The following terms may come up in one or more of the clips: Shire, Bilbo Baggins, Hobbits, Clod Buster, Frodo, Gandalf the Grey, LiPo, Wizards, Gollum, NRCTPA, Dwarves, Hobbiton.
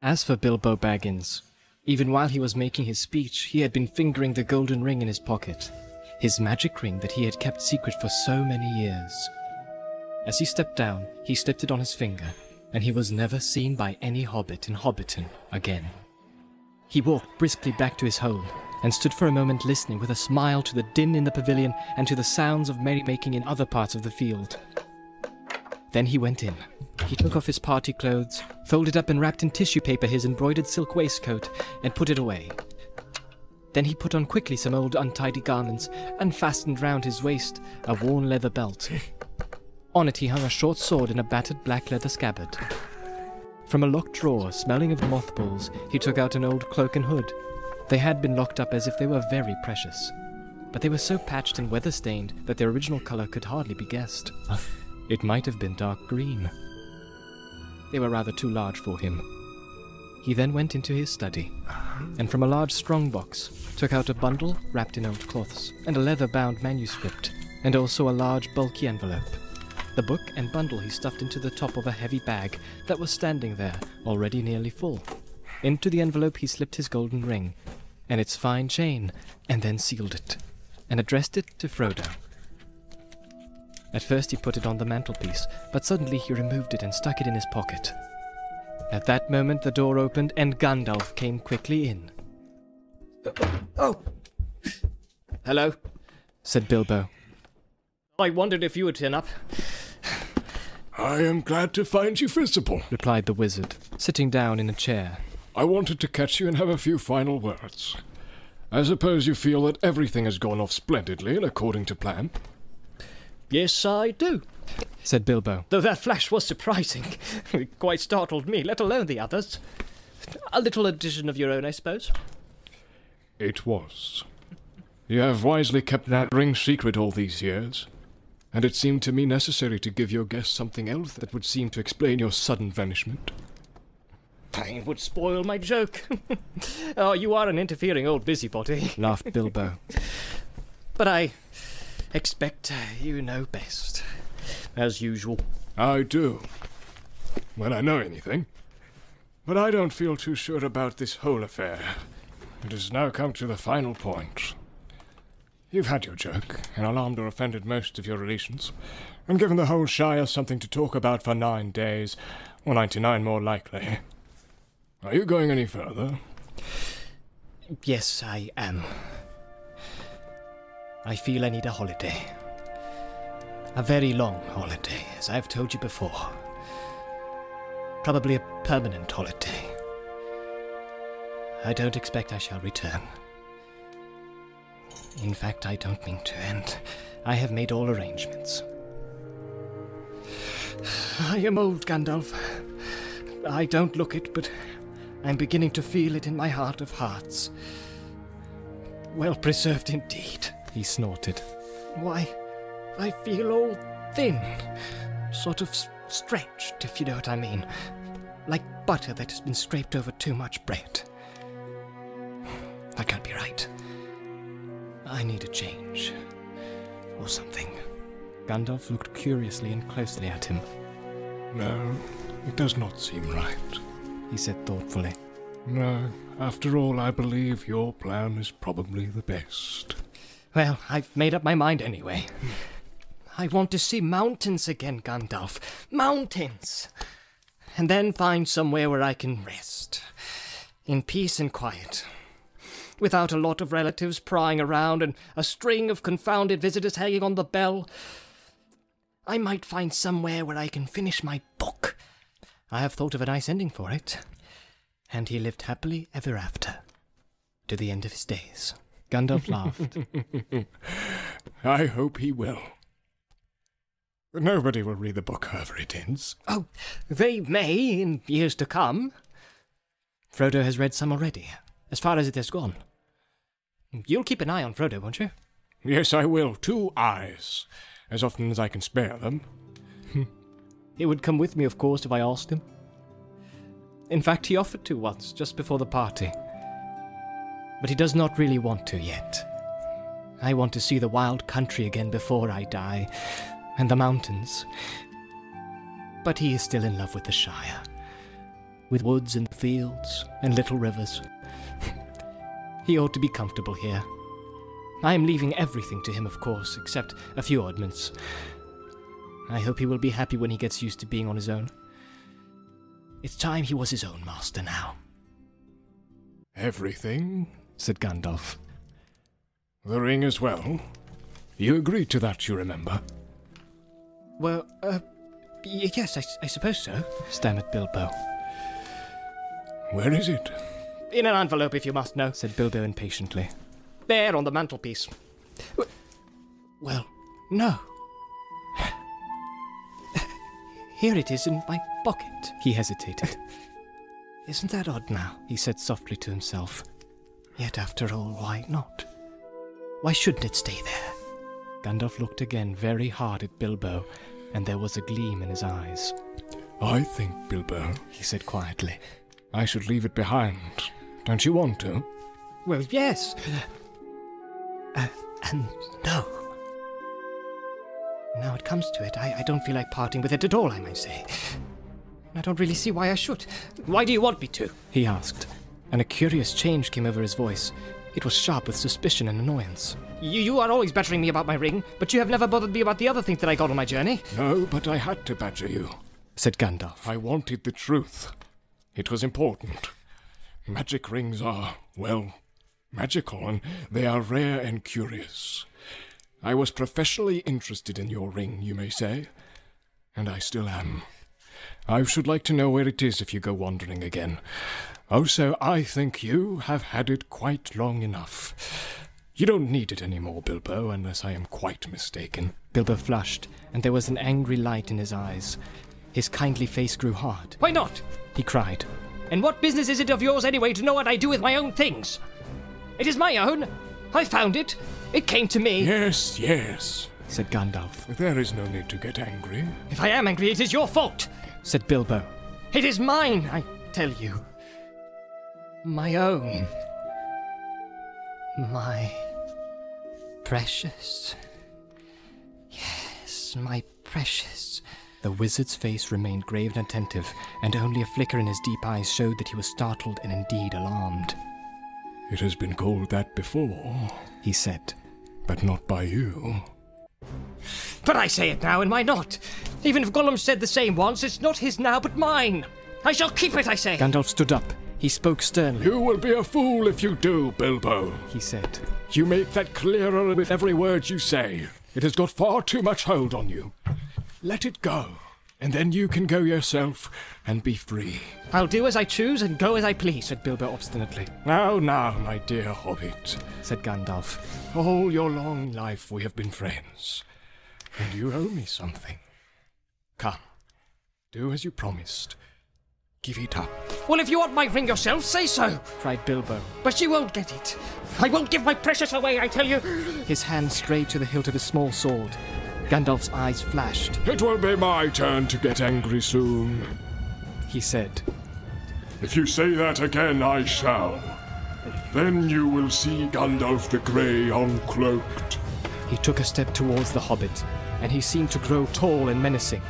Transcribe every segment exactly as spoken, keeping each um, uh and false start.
As for Bilbo Baggins, even while he was making his speech, he had been fingering the golden ring in his pocket, his magic ring that he had kept secret for so many years. As he stepped down, he slipped it on his finger, and he was never seen by any hobbit in Hobbiton again. He walked briskly back to his hole, and stood for a moment listening with a smile to the din in the pavilion and to the sounds of merrymaking in other parts of the field. Then he went in. He took off his party clothes, folded up and wrapped in tissue paper his embroidered silk waistcoat, and put it away. Then he put on quickly some old untidy garments, and fastened round his waist a worn leather belt. On it he hung a short sword in a battered black leather scabbard. From a locked drawer, smelling of mothballs, he took out an old cloak and hood. They had been locked up as if they were very precious, but they were so patched and weather-stained that their original color could hardly be guessed. It might have been dark green. They were rather too large for him. He then went into his study, and from a large strong box, took out a bundle wrapped in old cloths, and a leather-bound manuscript, and also a large bulky envelope. The book and bundle he stuffed into the top of a heavy bag that was standing there, already nearly full. Into the envelope he slipped his golden ring, and its fine chain, and then sealed it, and addressed it to Frodo. At first he put it on the mantelpiece, but suddenly he removed it and stuck it in his pocket. At that moment the door opened, and Gandalf came quickly in. "Oh! Hello," said Bilbo. "I wondered if you would turn up." "I am glad to find you visible," replied the wizard, sitting down in a chair. "I wanted to catch you and have a few final words. I suppose you feel that everything has gone off splendidly and according to plan?" "Yes, I do," said Bilbo. "Though that flash was surprising. It quite startled me, let alone the others. A little addition of your own, I suppose?" "It was. You have wisely kept that ring secret all these years, and it seemed to me necessary to give your guest something else that would seem to explain your sudden vanishment." "It would spoil my joke." "Oh, you are an interfering old busybody," laughed Bilbo. "But I expect you know best, as usual." "I do, when I know anything. But I don't feel too sure about this whole affair. It has now come to the final point. You've had your joke, and alarmed or offended most of your relations, and given the whole Shire something to talk about for nine days, or ninety-nine more likely. Are you going any further?" "Yes, I am. I feel I need a holiday. A very long holiday, as I've told you before. Probably a permanent holiday. I don't expect I shall return. In fact, I don't mean to, and I have made all arrangements. I am old, Gandalf. I don't look it, but I'm beginning to feel it in my heart of hearts. Well preserved indeed," he snorted. "Why, I feel all thin, sort of stretched, if you know what I mean, like butter that has been scraped over too much bread. That can't be right. I need a change, or something." Gandalf looked curiously and closely at him. "No, it does not seem right," he said thoughtfully. "No, after all, I believe your plan is probably the best." "Well, I've made up my mind anyway. I want to see mountains again, Gandalf. Mountains! And then find somewhere where I can rest. In peace and quiet. Without a lot of relatives prying around and a string of confounded visitors hanging on the bell. I might find somewhere where I can finish my book. I have thought of a nice ending for it. And he lived happily ever after, to the end of his days." Gandalf laughed. "I hope he will. Nobody will read the book, however it ends." "Oh, they may in years to come. Frodo has read some already, as far as it has gone. You'll keep an eye on Frodo, won't you?" "Yes, I will. Two eyes, as often as I can spare them." "He would come with me, of course, if I asked him. In fact, he offered to once, just before the party. But he does not really want to yet. I want to see the wild country again before I die, and the mountains. But he is still in love with the Shire, with woods and fields and little rivers. He ought to be comfortable here. I am leaving everything to him, of course, except a few oddments. I hope he will be happy when he gets used to being on his own. It's time he was his own master now. Everything, said Gandalf. The ring as well. You agreed to that, you remember. Well, uh, yes, I, I suppose so, stammered Bilbo. Where is it? In an envelope, if you must know, said Bilbo impatiently. There, on the mantelpiece. Well, no. Here it is in my pocket. He hesitated. Isn't that odd now? He said softly to himself. Yet after all, why not? Why shouldn't it stay there? Gandalf looked again very hard at Bilbo, and there was a gleam in his eyes. I think, Bilbo, he said quietly, I should leave it behind. Don't you want to? Well, yes. Uh, and no. Now it comes to it, I, I don't feel like parting with it at all, I might say. I don't really see why I should. Why do you want me to? He asked, and a curious change came over his voice. It was sharp with suspicion and annoyance. You, you are always badgering me about my ring, but you have never bothered me about the other things that I got on my journey. No, but I had to badger you, said Gandalf. I wanted the truth. It was important. Magic rings are, well, magical, and they are rare and curious. I was professionally interested in your ring, you may say, and I still am. I should like to know where it is if you go wandering again. Also, I think you have had it quite long enough. You don't need it anymore, Bilbo, unless I am quite mistaken. Bilbo flushed, and there was an angry light in his eyes. His kindly face grew hard. Why not? He cried. And what business is it of yours anyway to know what I do with my own things? It is my own. I found it. It came to me. Yes, yes, said Gandalf. There is no need to get angry. If I am angry, it is your fault, said Bilbo. It is mine, I tell you. My own. My precious. Yes, my precious. The wizard's face remained grave and attentive, and only a flicker in his deep eyes showed that he was startled and indeed alarmed. It has been called that before, he said, but not by you. But I say it now, and why not? Even if Gollum said the same once, it's not his now, but mine. I shall keep it, I say. Gandalf stood up. He spoke sternly. You will be a fool if you do, Bilbo, he said. You make that clearer with every word you say. It has got far too much hold on you. Let it go, and then you can go yourself and be free. I'll do as I choose and go as I please, said Bilbo obstinately. Now, now, my dear hobbit, said Gandalf. All your long life we have been friends, and you owe me something. Come, do as you promised. Give it up. Well, if you want my ring yourself, say so, cried Bilbo. But you won't get it. I won't give my precious away, I tell you. His hand strayed to the hilt of his small sword. Gandalf's eyes flashed. It will be my turn to get angry soon, he said. If you say that again, I shall. Then you will see Gandalf the Grey uncloaked. He took a step towards the Hobbit, and he seemed to grow tall and menacing.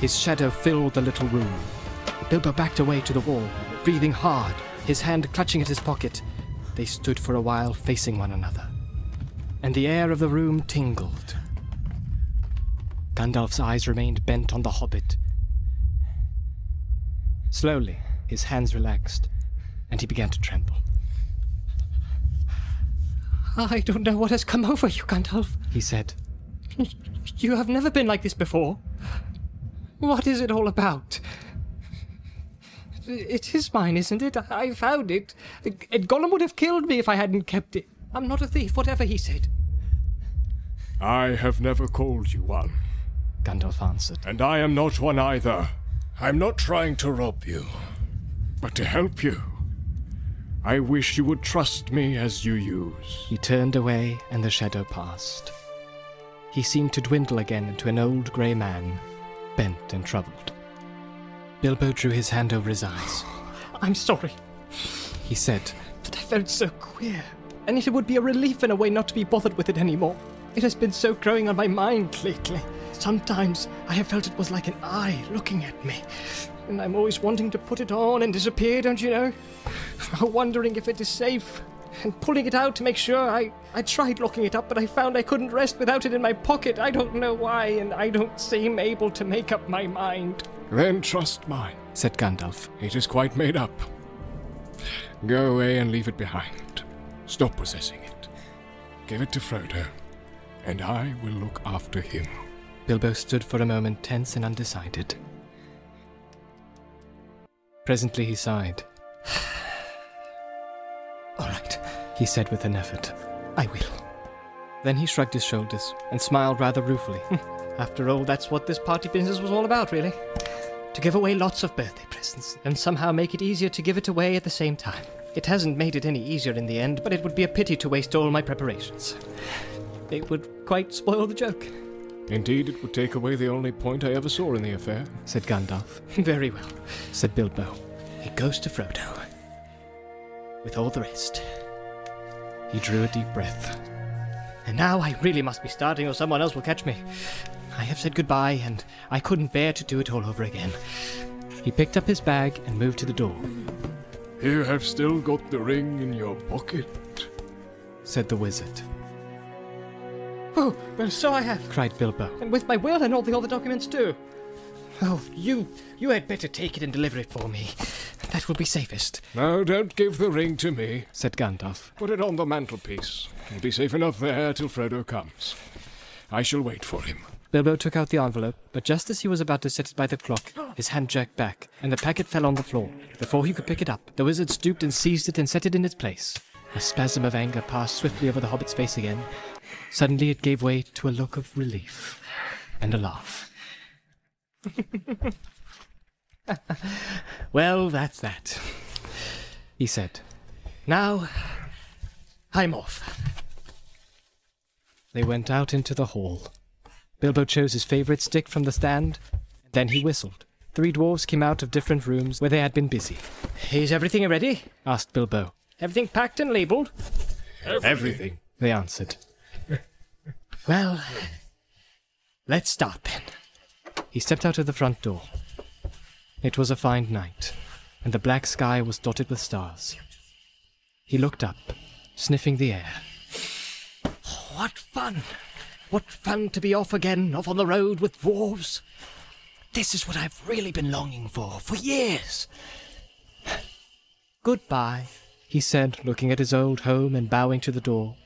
His shadow filled the little room. Bilbo backed away to the wall, breathing hard, his hand clutching at his pocket. They stood for a while facing one another, and the air of the room tingled. Gandalf's eyes remained bent on the Hobbit. Slowly, his hands relaxed, and he began to tremble. I don't know what has come over you, Gandalf, he said. You have never been like this before. What is it all about? It is mine, isn't it? I found it. Gollum would have killed me if I hadn't kept it. I'm not a thief, whatever he said. I have never called you one, Gandalf answered. And I am not one either. I'm not trying to rob you, but to help you. I wish you would trust me as you use. He turned away, and the shadow passed. He seemed to dwindle again into an old grey man, bent and troubled. Bilbo drew his hand over his eyes. I'm sorry, he said, but I felt so queer, and it would be a relief in a way not to be bothered with it anymore. It has been so growing on my mind lately. Sometimes I have felt it was like an eye looking at me, and I'm always wanting to put it on and disappear, don't you know? Wondering if it is safe, and pulling it out to make sure. I, I tried locking it up, but I found I couldn't rest without it in my pocket. I don't know why, and I don't seem able to make up my mind. Then trust mine, said Gandalf. It is quite made up. Go away and leave it behind. Stop possessing it. Give it to Frodo, and I will look after him. Bilbo stood for a moment tense and undecided. Presently he sighed. All right, he said with an effort. I will. Then he shrugged his shoulders and smiled rather ruefully. After all, that's what this party business was all about, really. To give away lots of birthday presents, and somehow make it easier to give it away at the same time. It hasn't made it any easier in the end, but it would be a pity to waste all my preparations. It would quite spoil the joke. Indeed, it would take away the only point I ever saw in the affair, said Gandalf. Very well, said Bilbo. It goes to Frodo. With all the rest. He drew a deep breath. And now I really must be starting or someone else will catch me. I have said goodbye, and I couldn't bear to do it all over again. He picked up his bag and moved to the door. You have still got the ring in your pocket, said the wizard. Oh, well, so I have, cried Bilbo. And with my will and all the other documents too. Oh, you, you had better take it and deliver it for me. That will be safest. No, don't give the ring to me, said Gandalf. Put it on the mantelpiece. It'll be safe enough there till Frodo comes. I shall wait for him. Bilbo took out the envelope, but just as he was about to set it by the clock, his hand jerked back, and the packet fell on the floor. Before he could pick it up, the wizard stooped and seized it and set it in its place. A spasm of anger passed swiftly over the hobbit's face again. Suddenly it gave way to a look of relief and a laugh. Well, that's that, he said. Now, I'm off. They went out into the hall. Bilbo chose his favourite stick from the stand, then he whistled. Three dwarves came out of different rooms where they had been busy. Is everything ready? Asked Bilbo. Everything packed and labelled? Everything. Everything, they answered. Well, let's start then. He stepped out of the front door. It was a fine night, and the black sky was dotted with stars. He looked up, sniffing the air. What fun! What fun to be off again, off on the road with dwarves. This is what I've really been longing for, for years. Goodbye, he said, looking at his old home and bowing to the door.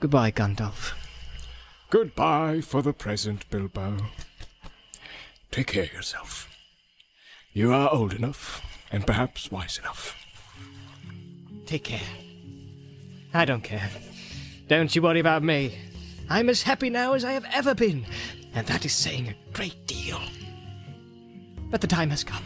Goodbye, Gandalf. Goodbye for the present, Bilbo. Take care of yourself. You are old enough, and perhaps wise enough. Take care. I don't care. Don't you worry about me. I'm as happy now as I have ever been, and that is saying a great deal. But the time has come.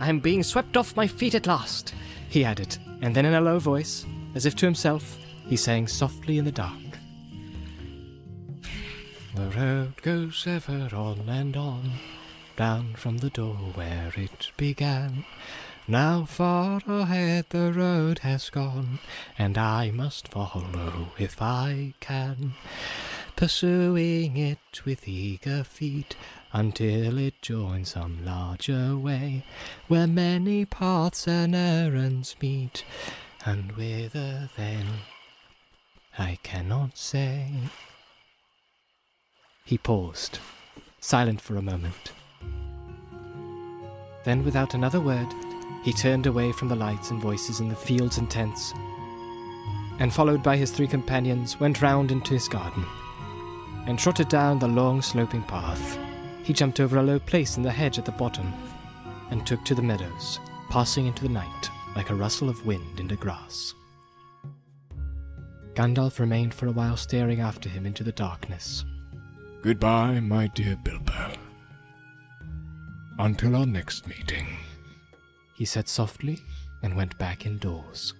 I am being swept off my feet at last, he added, and then in a low voice, as if to himself, he sang softly in the dark. The road goes ever on and on, down from the door where it began. Now far ahead the road has gone, and I must follow if I can, pursuing it with eager feet, until it joins some larger way, where many paths and errands meet, and whither then I cannot say. He paused, silent for a moment. Then, without another word, he turned away from the lights and voices in the fields and tents, and followed by his three companions, went round into his garden, and trotted down the long sloping path. He jumped over a low place in the hedge at the bottom, and took to the meadows, passing into the night like a rustle of wind in the grass. Gandalf remained for a while staring after him into the darkness. Goodbye, my dear Bilbo. Until our next meeting, he said softly, and went back indoors.